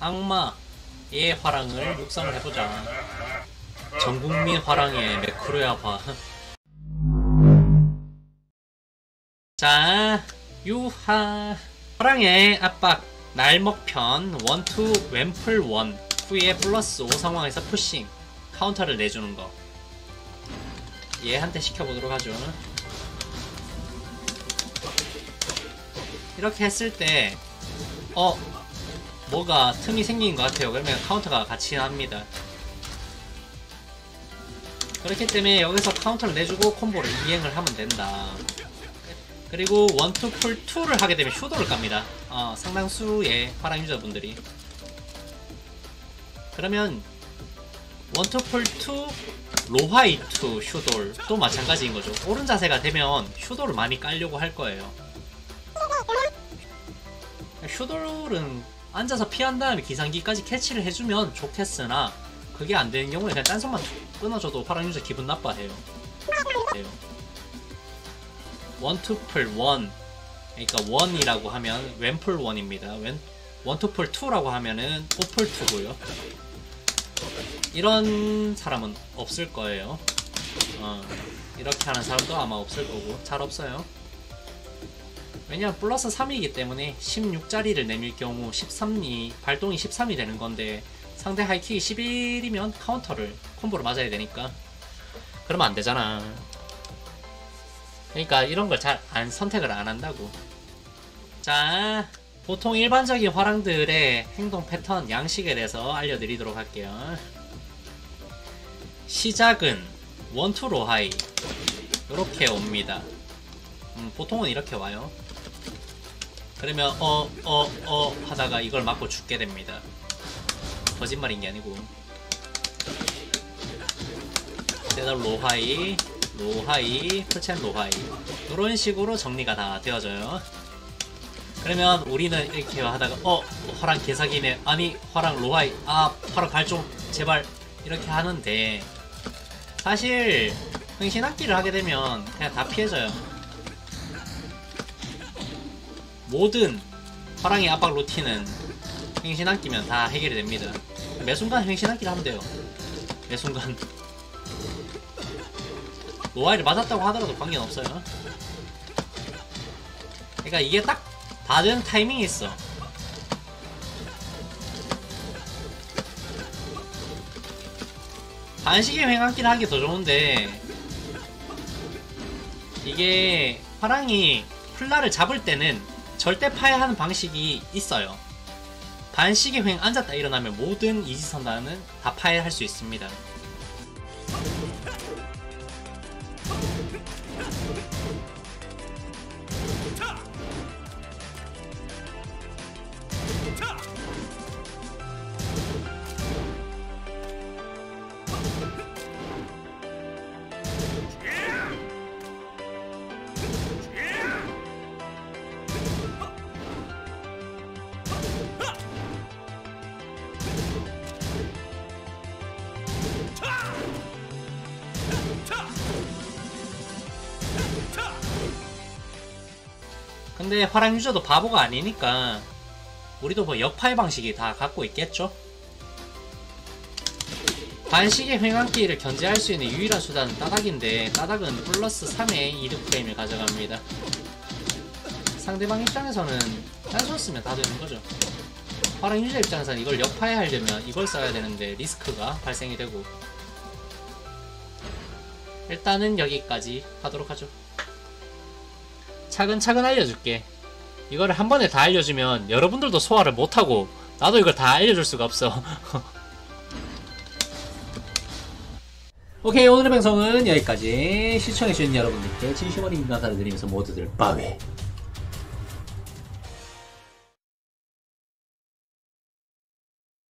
악마의 화랑을 육성을 해보자. 전국민 화랑의 매크로야화. 자, 유하 화랑의 압박 날먹편 원투 웸플 원 후에 플러스 5 상황에서 푸싱 카운터를 내주는거 얘한테 시켜보도록 하죠. 이렇게 했을 때 뭐가 틈이 생긴 것 같아요. 그러면 카운터가 같이 납니다. 그렇기 때문에 여기서 카운터를 내주고 콤보를 이행을 하면 된다. 그리고 원투 풀 2를 하게 되면 쇼도를 깝니다. 상당수의 화랑 유저분들이. 그러면 원투 풀 2 로하이 2 쇼돌 또 마찬가지인 거죠. 오른 자세가 되면 쇼돌을 많이 깔려고 할 거예요. 쇼돌은 앉아서 피한 다음에 기상기까지 캐치를 해주면 좋겠으나 그게 안 되는 경우에 그냥 딴속만 끊어줘도 화랑 유저 기분 나빠해요. 원투풀 원, 그러니까 원이라고 하면 왼풀 원입니다. 원투풀 투라고 하면은 오풀 투고요. 이런 사람은 없을 거예요. 이렇게 하는 사람도 아마 없을 거고 잘 없어요. 왜냐면 플러스 3이기 때문에 16자리를 내밀 경우 13이 발동이 13이 되는 건데 상대 하이킥이 11이면 카운터를 콤보로 맞아야 되니까 그러면 안 되잖아. 그러니까 이런 걸 잘 선택을 안 한다고. 자, 보통 일반적인 화랑들의 행동 패턴 양식에 대해서 알려드리도록 할게요. 시작은 원투 로하이 이렇게 옵니다. 보통은 이렇게 와요. 그러면 하다가 이걸 맞고 죽게 됩니다. 거짓말인 게 아니고. 대답 로하이, 로하이, 풀챔 로하이. 이런 식으로 정리가 다 되어져요. 그러면 우리는 이렇게 하다가 화랑 개사기네. 아니 화랑 로하이. 아 화랑 발 좀 제발. 이렇게 하는데 사실 흥신악기를 하게 되면 그냥 다 피해져요. 모든 화랑의 압박 루틴은 횡신안기면 다 해결이 됩니다. 매순간 횡신안기를 하면 돼요. 매순간 로하이를 맞았다고 하더라도 관계는 없어요. 그러니까 이게 딱 받은 타이밍이 있어. 반시계 횡안기를 하기 더 좋은데 이게 화랑이 플라를 잡을 때는 절대 파해하는 방식이 있어요. 반시계 횡 앉았다 일어나면 모든 이지선단은 다 파해할 수 있습니다. 근데 화랑 유저도 바보가 아니니까 우리도 뭐 역파의 방식이 다 갖고 있겠죠? 반시계 횡안기를 견제할 수 있는 유일한 수단은 따닥인데 따닥은 플러스 3의 이득 프레임을 가져갑니다. 상대방 입장에서는 딴소였으면 다 되는거죠. 화랑 유저 입장에서는 이걸 역파해 하려면 이걸 써야 되는데 리스크가 발생이 되고 일단은 여기까지 하도록 하죠. 차근차근 알려줄게. 이거를 한 번에 다 알려주면 여러분들도 소화를 못하고 나도 이걸 다 알려줄 수가 없어. 오케이, 오늘의 방송은 여기까지. 시청해주신 여러분들께 진심어린 감사를 드리면서 모두들 빠위.